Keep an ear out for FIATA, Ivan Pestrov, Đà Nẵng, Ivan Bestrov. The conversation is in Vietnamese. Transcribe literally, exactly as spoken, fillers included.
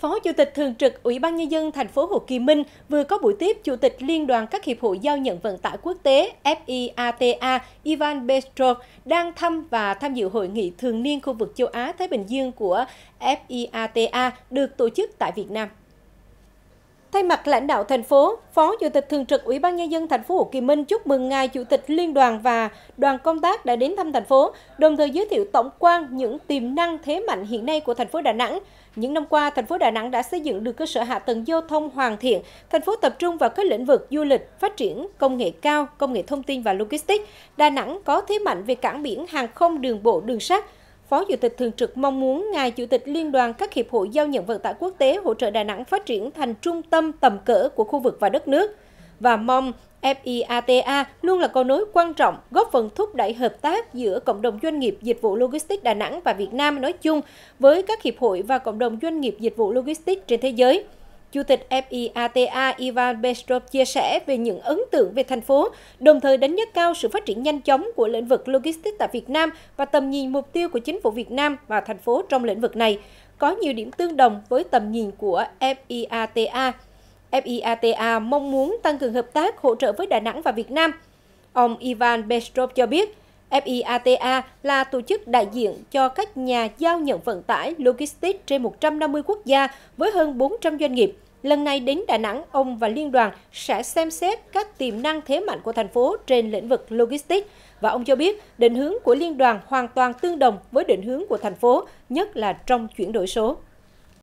Phó Chủ tịch Thường trực Ủy ban Nhân dân Thành phố Hồ Chí Minh vừa có buổi tiếp Chủ tịch Liên đoàn các hiệp hội giao nhận vận tải quốc tế F I A T A Ivan Bestrov đang thăm và tham dự hội nghị thường niên khu vực châu Á-Thái Bình Dương của F I A T A được tổ chức tại Việt Nam. Thay mặt lãnh đạo thành phố, Phó Chủ tịch Thường trực Ủy ban Nhân dân Thành phố Hồ Chí Minh chúc mừng ngài Chủ tịch Liên đoàn và đoàn công tác đã đến thăm thành phố, đồng thời giới thiệu tổng quan những tiềm năng thế mạnh hiện nay của thành phố Đà Nẵng. Những năm qua, thành phố Đà Nẵng đã xây dựng được cơ sở hạ tầng giao thông hoàn thiện. Thành phố tập trung vào các lĩnh vực du lịch, phát triển công nghệ cao, công nghệ thông tin và logistics. Đà Nẵng có thế mạnh về cảng biển, hàng không, đường bộ, đường sắt. Phó Chủ tịch Thường trực mong muốn ngài Chủ tịch Liên đoàn các hiệp hội giao nhận vận tải quốc tế hỗ trợ Đà Nẵng phát triển thành trung tâm tầm cỡ của khu vực và đất nước, và mong F I A T A luôn là cầu nối quan trọng góp phần thúc đẩy hợp tác giữa cộng đồng doanh nghiệp dịch vụ logistics Đà Nẵng và Việt Nam nói chung với các hiệp hội và cộng đồng doanh nghiệp dịch vụ logistics trên thế giới. Chủ tịch F I A T A Ivan Pestrov chia sẻ về những ấn tượng về thành phố, đồng thời đánh giá cao sự phát triển nhanh chóng của lĩnh vực logistics tại Việt Nam và tầm nhìn mục tiêu của chính phủ Việt Nam và thành phố trong lĩnh vực này, có nhiều điểm tương đồng với tầm nhìn của F I A T A. F I A T A mong muốn tăng cường hợp tác hỗ trợ với Đà Nẵng và Việt Nam. Ông Ivan Pestrov cho biết, F I A T A là tổ chức đại diện cho các nhà giao nhận vận tải logistics trên một trăm năm mươi quốc gia với hơn bốn trăm doanh nghiệp. Lần này đến Đà Nẵng, ông và Liên đoàn sẽ xem xét các tiềm năng thế mạnh của thành phố trên lĩnh vực logistics. Và ông cho biết định hướng của Liên đoàn hoàn toàn tương đồng với định hướng của thành phố, nhất là trong chuyển đổi số.